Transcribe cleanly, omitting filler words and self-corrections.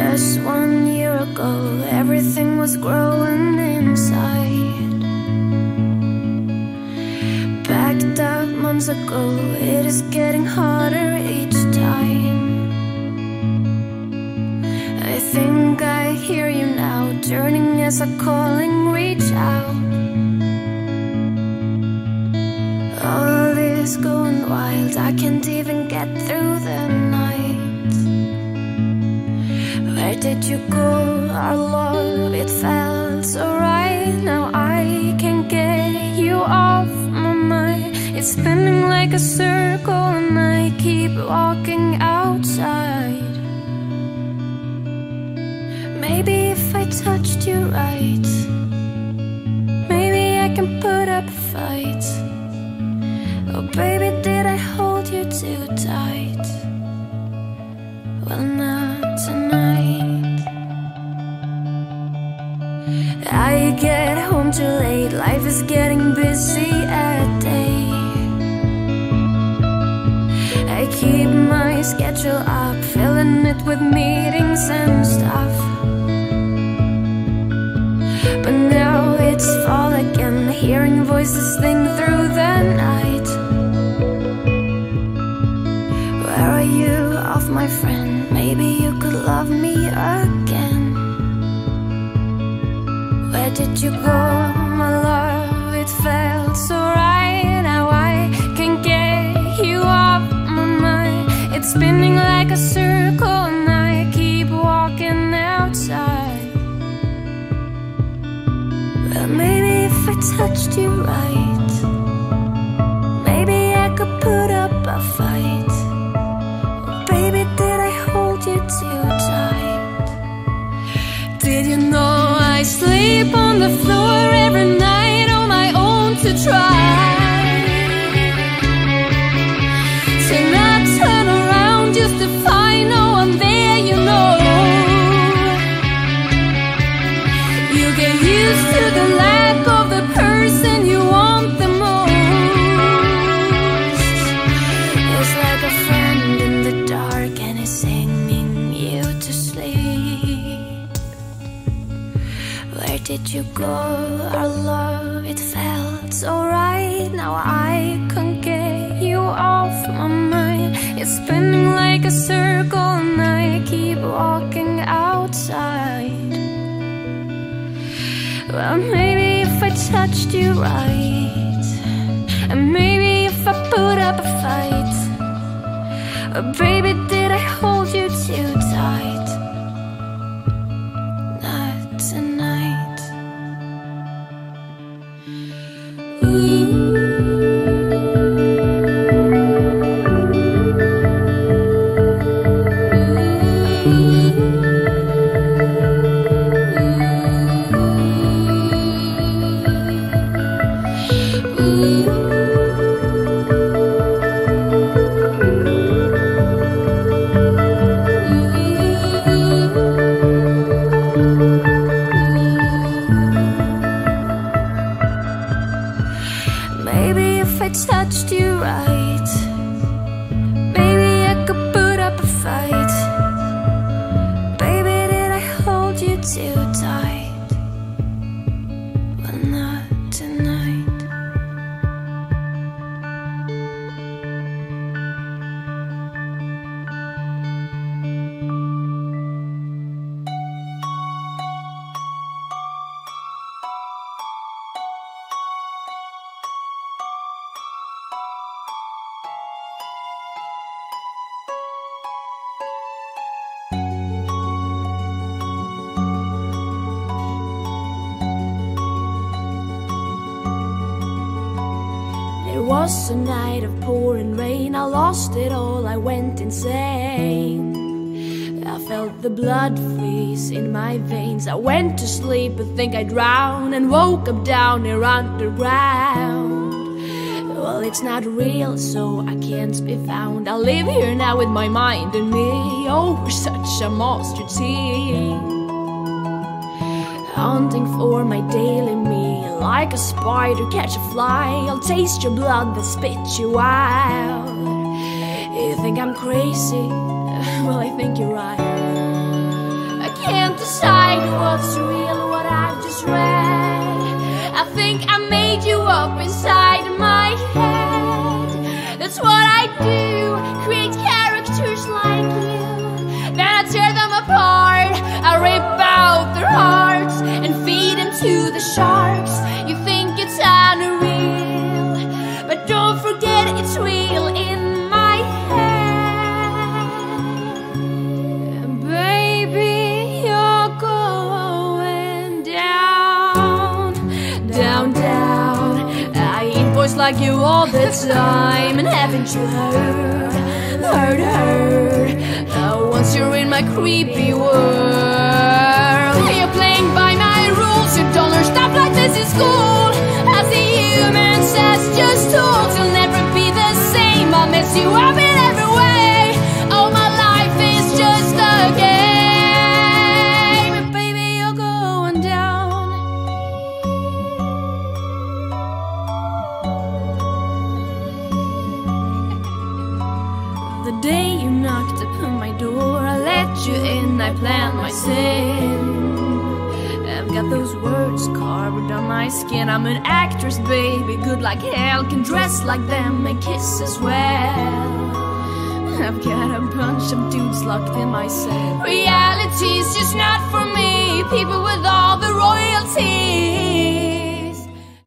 Just 1 year ago, everything was growing inside. Packed up months ago, it is getting harder each time. I think I hear you now, turning as a calling, reach out. All is going wild, I can't even get through the night. Where did you go? Our love, it felt so right. Now I can't get you off my mind. It's spinning like a circle and I keep walking outside. Maybe if I touched you right, maybe I can put up a fight. Oh baby, did I hold you too tight? Well, not tonight. I get home too late, life is getting busy at day. I keep my schedule up, filling it with meetings and stuff. But now it's fall again, hearing voices sing through the night. Where are you, off my friend? Maybe you could love me again. Where did you go, my love? It felt so right. Now I can't get you off my mind. It's spinning like a circle and I keep walking outside. Well, maybe if I touched you right, maybe I could put up a fight. Oh, baby, did I hold you too tight? Did you know I sleep on the floor every night on my own to try to not turn around just to find no one there, you know. You get used to the lack of the person you want the most. It's like a friend in the dark and it's singing you to sleep. Where did you go, our love? It felt so right. Now I can't get you off my mind. It's spinning like a circle and I keep walking outside. Well, maybe if I touched you right, and maybe if I put up a fight. Oh, baby, did I hold you too tight? Not tonight. Ooh. A night of pouring rain, I lost it all, I went insane. I felt the blood freeze in my veins. I went to sleep, but think I drowned, and woke up down here underground. Well, it's not real, so I can't be found. I live here now with my mind and me. Oh, we're such a monster team. Hunting for my daily meal, like a spider catch a fly. I'll taste your blood, then spit you out. You think I'm crazy? Well, I think you're right. argue all the time, and haven't you heard? Now once you're in my creepy world, you're playing by my rules. You don't learn stuff like this in school. As the human says, just tools. You'll never be the same. I'll mess you up in every way. Oh, my life is just a game, and baby, you're going down. The day you knocked upon my door, I let you in, I planned my sin. Got those words carved on my skin. I'm an actress, baby, good like hell. Can dress like them and kiss as well. I've got a bunch of dudes locked in my cell. Reality's just not for me. People with all the royalty.